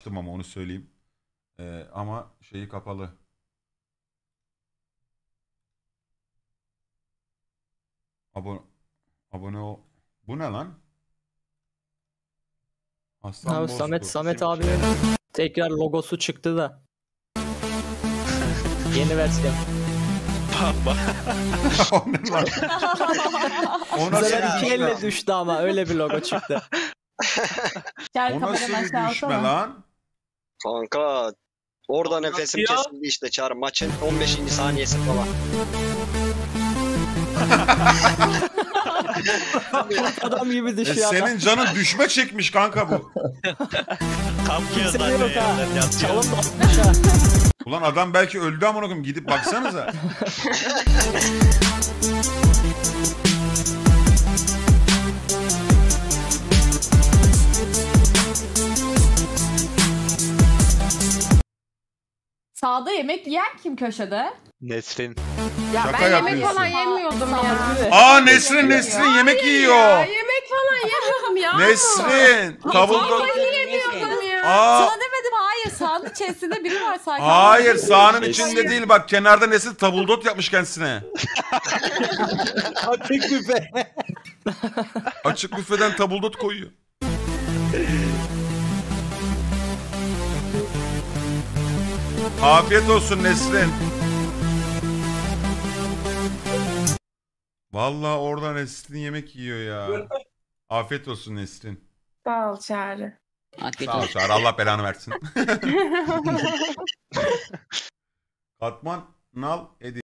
Açtım ama onu söyleyeyim. Ama şeyi kapalı. Abone ol. Bu ne lan? Aslan abi, Samet abi tekrar logosu çıktı da. Yeni versiyon. Ona sen iki elle düştü ama öyle bir logo çıktı. Ona sen düşme lan. Kanka orada nefesim kesildi işte Çağrı, maçın 15. saniyesi falan. Adam gibi düşüyor. Senin canın düşme çekmiş kanka bu. Ulan adam belki öldü ama oğlum, gidip baksanıza. Sağda yemek yiyen kim köşede? Nesrin. Ya şaka, ben yemek falan yemiyordum ya. Aa, Nesrin yemek yiyor. Ya, yemek falan yemiyordum ya. Nesrin. Tavukta. Sana demedim, hayır, sahanın içerisinde biri var sanki. Hayır, sahanın içinde değil, bak kenarda Nesrin tabuldot yapmış kendisine. Açık büfe. Açık büfeden tabuldot koyuyor. Afiyet olsun Nesrin. Vallahi orada Nesrin yemek yiyor ya. Afiyet olsun Nesrin. Sağ ol Çağrı. Sağ ol Çağrı, Allah belanı versin. Katman nal edin.